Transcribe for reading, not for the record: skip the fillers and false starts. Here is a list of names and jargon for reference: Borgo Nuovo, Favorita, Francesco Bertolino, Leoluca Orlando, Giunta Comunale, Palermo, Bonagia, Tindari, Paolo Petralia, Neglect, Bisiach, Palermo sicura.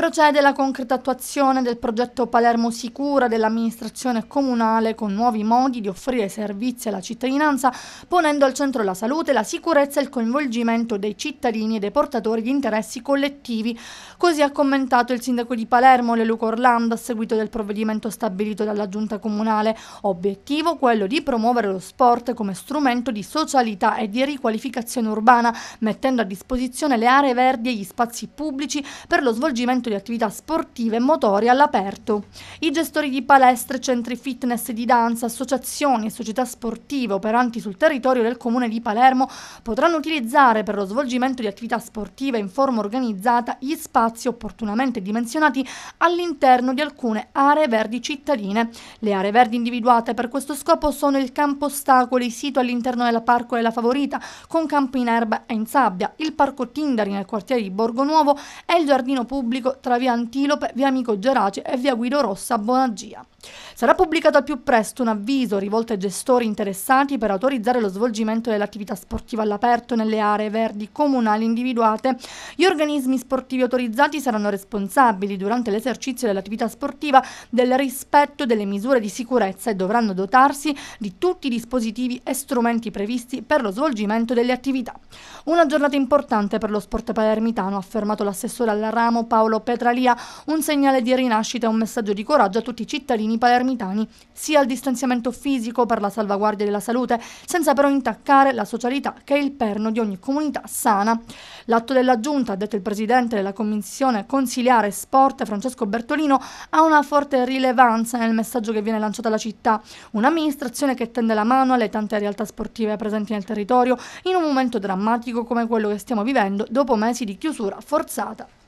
Procede la concreta attuazione del progetto Palermo Sicura dell'amministrazione comunale con nuovi modi di offrire servizi alla cittadinanza, ponendo al centro la salute, la sicurezza e il coinvolgimento dei cittadini e dei portatori di interessi collettivi. Così ha commentato il sindaco di Palermo, Leoluca Orlando, a seguito del provvedimento stabilito dalla giunta comunale. Obiettivo quello di promuovere lo sport come strumento di socialità e di riqualificazione urbana, mettendo a disposizione le aree verdi e gli spazi pubblici per lo svolgimento di attività sportive e motorie all'aperto. I gestori di palestre, centri fitness di danza, associazioni e società sportive operanti sul territorio del comune di Palermo potranno utilizzare per lo svolgimento di attività sportive in forma organizzata gli spazi opportunamente dimensionati all'interno di alcune aree verdi cittadine. Le aree verdi individuate per questo scopo sono il campo ostacoli, sito all'interno della parco della Favorita, con campo in erba e in sabbia, il parco Tindari nel quartiere di Borgo Nuovo e il giardino pubblico tra via Antilope, via Amico Gerace e via Guido Rossa a Bonagia. Sarà pubblicato al più presto un avviso rivolto ai gestori interessati per autorizzare lo svolgimento dell'attività sportiva all'aperto nelle aree verdi comunali individuate. Gli organismi sportivi autorizzati saranno responsabili durante l'esercizio dell'attività sportiva del rispetto delle misure di sicurezza e dovranno dotarsi di tutti i dispositivi e strumenti previsti per lo svolgimento delle attività. Una giornata importante per lo sport palermitano, ha affermato l'assessore al ramo Paolo Petralia, un segnale di rinascita e un messaggio di coraggio a tutti i cittadini palermitani, sia al distanziamento fisico per la salvaguardia della salute, senza però intaccare la socialità che è il perno di ogni comunità sana. L'atto della giunta, ha detto il presidente della commissione consiliare sport Francesco Bertolino, ha una forte rilevanza nel messaggio che viene lanciato alla città, un'amministrazione che tende la mano alle tante realtà sportive presenti nel territorio in un momento drammatico come quello che stiamo vivendo dopo mesi di chiusura forzata.